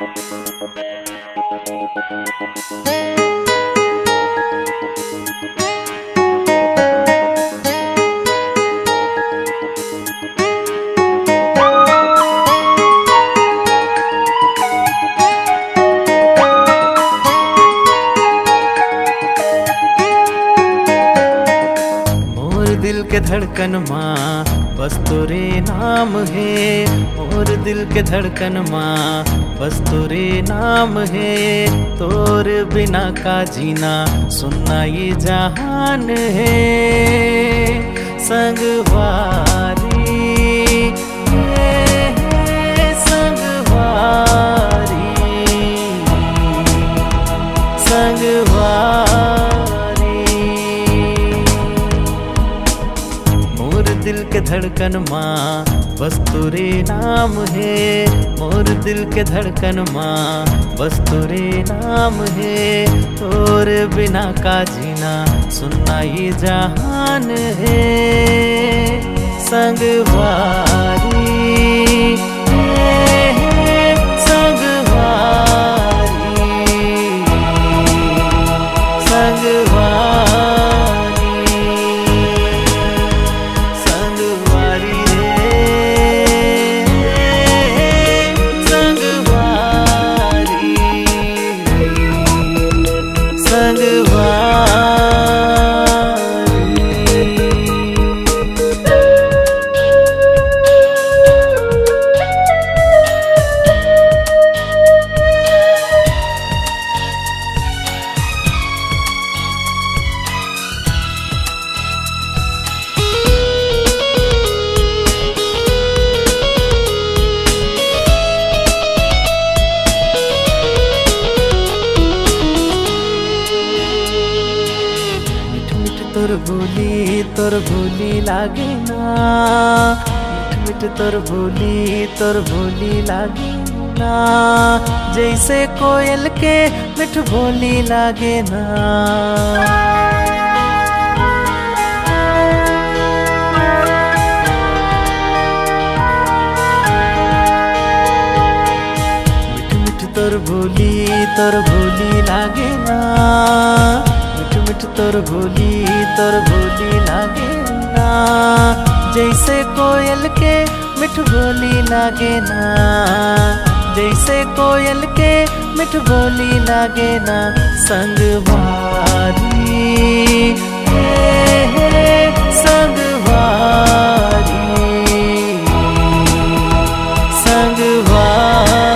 मोर दिल के धड़कन माँ बस तोरे नाम है। मोर दिल के धड़कन माँ बस तोरे नाम है। तोर बिना का जीना सुनना ये जहान है। संगवारी है, संगवारी, संगवारी। मोर दिल के धड़कन माँ बस तोरे नाम है। मोर दिल के धड़कन माँ बस तोरे नाम है। तोरे बिना का जीना सुनना ये जहान है। संगवारी है, संगवारी, संगवारी। तोर बोली लागे ना मिठ मिठ, तोर बोली लागे ना। जैसे कोयल के मिठ बोली लागे ना। मिठ मिठ तोर बोली लागे ना। तोर बोली लागे ना। जैसे कोयल के मिठ बोली लागे ना। जैसे कोयल के मिठ बोली लागे ना। संगवारी है, संगवारी, संगवारी।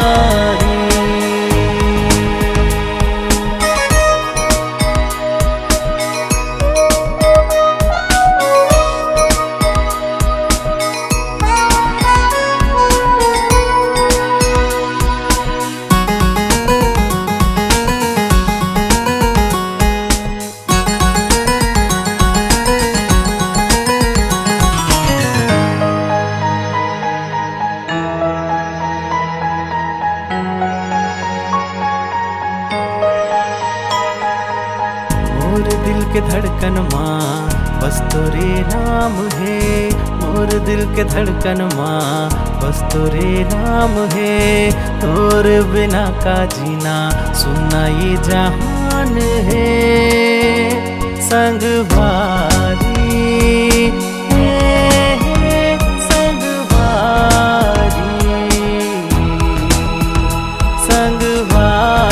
मोर दिल के धड़कन माँ बस तोरे नाम है। मोर दिल के धड़कन माँ बस तोरे नाम है। तोर बिना का जीना सुनना ये जहान है। संगवारी है, संगवारी, संगवारी।